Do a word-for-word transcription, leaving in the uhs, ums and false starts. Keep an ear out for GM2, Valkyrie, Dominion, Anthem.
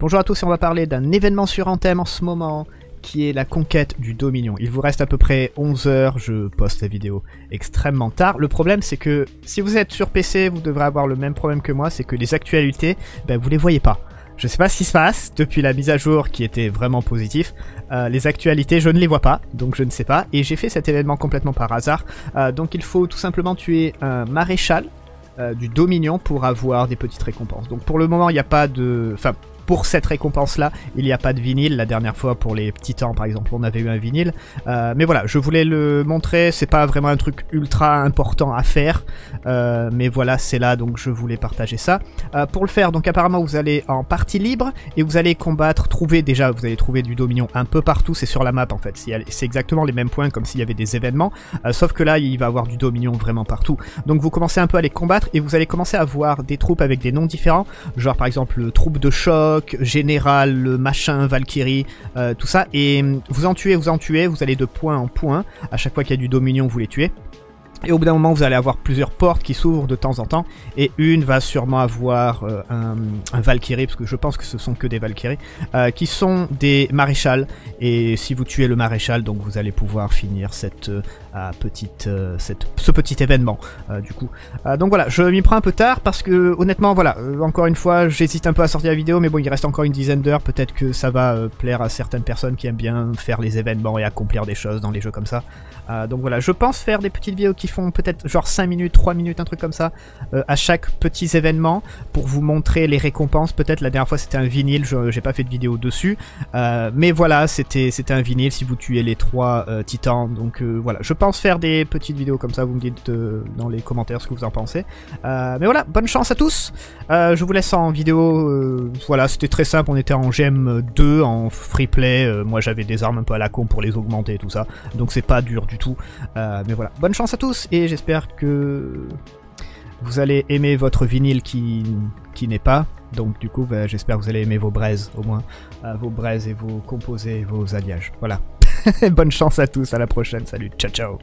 Bonjour à tous, et on va parler d'un événement sur Anthem en ce moment, qui est la conquête du Dominion. Il vous reste à peu près onze heures, je poste la vidéo extrêmement tard. Le problème c'est que si vous êtes sur P C, vous devrez avoir le même problème que moi, c'est que les actualités, ben, vous les voyez pas. Je sais pas ce qui se passe, depuis la mise à jour qui était vraiment positif, euh, les actualités je ne les vois pas, donc je ne sais pas, et j'ai fait cet événement complètement par hasard, euh, donc il faut tout simplement tuer un maréchal euh, du Dominion pour avoir des petites récompenses. Donc pour le moment il n'y a pas de... Enfin, pour cette récompense-là, il n'y a pas de vinyle. La dernière fois, pour les petits temps, par exemple, on avait eu un vinyle. Euh, mais voilà, je voulais le montrer. C'est pas vraiment un truc ultra important à faire. Euh, mais voilà, c'est là, donc je voulais partager ça. Euh, pour le faire, donc apparemment, vous allez en partie libre. Et vous allez combattre, trouver déjà, vous allez trouver du Dominion un peu partout. C'est sur la map, en fait. C'est exactement les mêmes points, comme s'il y avait des événements. Euh, sauf que là, il va y avoir du Dominion vraiment partout. Donc vous commencez un peu à les combattre. Et vous allez commencer à voir des troupes avec des noms différents. Genre, par exemple, troupes de choc, général, machin, Valkyrie, euh, tout ça, et vous en tuez, vous en tuez, vous allez de point en point, à chaque fois qu'il y a du Dominion, vous les tuez, et au bout d'un moment, vous allez avoir plusieurs portes qui s'ouvrent de temps en temps, et une va sûrement avoir euh, un, un Valkyrie, parce que je pense que ce sont que des Valkyries, euh, qui sont des maréchals, et si vous tuez le maréchal, donc vous allez pouvoir finir cette... Euh, À petite, euh, cette, ce petit événement euh, du coup. Euh, donc voilà, je m'y prends un peu tard parce que honnêtement voilà, euh, encore une fois j'hésite un peu à sortir la vidéo, mais bon il reste encore une dizaine d'heures, peut-être que ça va euh, plaire à certaines personnes qui aiment bien faire les événements et accomplir des choses dans les jeux comme ça. Euh, donc voilà, je pense faire des petites vidéos qui font peut-être genre cinq minutes, trois minutes, un truc comme ça, euh, à chaque petit événement pour vous montrer les récompenses. Peut-être la dernière fois c'était un vinyle, j'ai pas fait de vidéo dessus, euh, mais voilà, c'était un vinyle si vous tuez les trois euh, titans, donc euh, voilà, je Je pense faire des petites vidéos comme ça, vous me dites euh, dans les commentaires ce que vous en pensez. Euh, mais voilà, bonne chance à tous, euh, je vous laisse en vidéo, euh, voilà, c'était très simple, on était en G M deux, en free play, euh, moi j'avais des armes un peu à la con pour les augmenter et tout ça, donc c'est pas dur du tout, euh, mais voilà, bonne chance à tous, et j'espère que vous allez aimer votre vinyle qui, qui n'est pas, donc du coup bah, j'espère que vous allez aimer vos braises au moins, euh, vos braises et vos composés, vos alliages, voilà. Bonne chance à tous, à la prochaine, salut, ciao ciao.